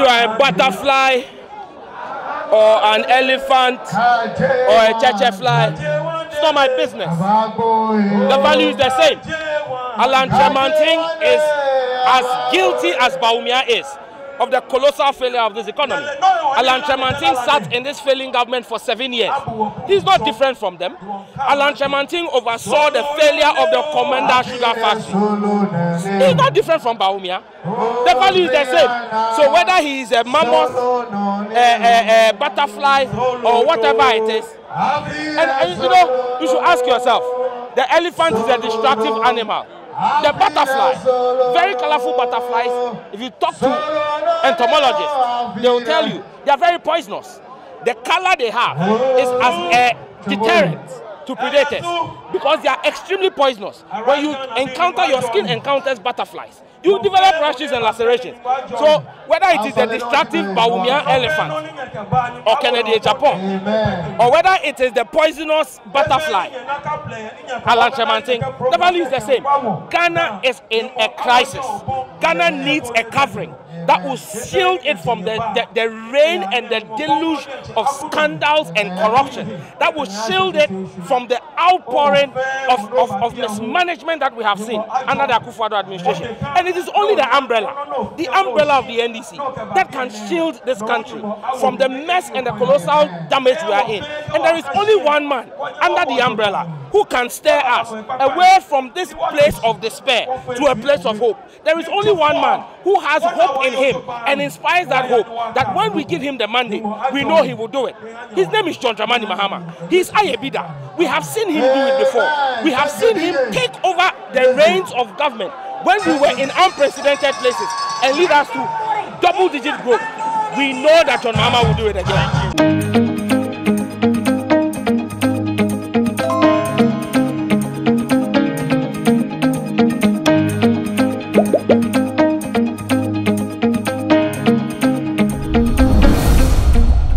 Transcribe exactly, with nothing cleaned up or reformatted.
you are a butterfly or an elephant or a churchfly, it's not my business. The value is the same. Alan Tremonting is as guilty as Bawumia is of the colossal failure of this economy. Alan Tremonting sat in this failing government for seven years. He's not different from them. Alan Tremonting oversaw the failure of the Commander Sugar Factory. He's not different from Bawumia. The value is the same. So whether he is a mammoth, a, a, a butterfly, or whatever it is, and, and you know, you should ask yourself, the elephant is a destructive animal. The butterfly, very colorful butterflies, if you talk to entomologists, they will tell you they are very poisonous. The color they have is as a deterrent to predators because they are extremely poisonous. When you encounter, your skin encounters butterflies, you develop rashes and lacerations. So whether it is the destructive Bawumia elephant or Kennedy Japon, or whether it is the poisonous butterfly Alan Tremonting, the value is the same. Ghana is in a crisis. Ghana needs a covering that will shield it from the, the, the rain and the deluge of scandals and corruption, that will shield it from the outpouring of, of, of mismanagement that we have seen under the Akufo-Addo administration. And it is only the umbrella, the umbrella of the N D C, that can shield this country from the mess and the colossal damage we are in. And there is only one man under the umbrella who can steer us away from this place of despair to a place of hope. There is only one man who has hope in him and inspires that hope, that when we give him the mandate, we know he will do it. His name is John Dramani Mahama. He is Ayebida. We have seen him do it before. We have seen him take over the reins of government when we were in unprecedented places and lead us to double-digit growth. We know that John Mahama will do it again.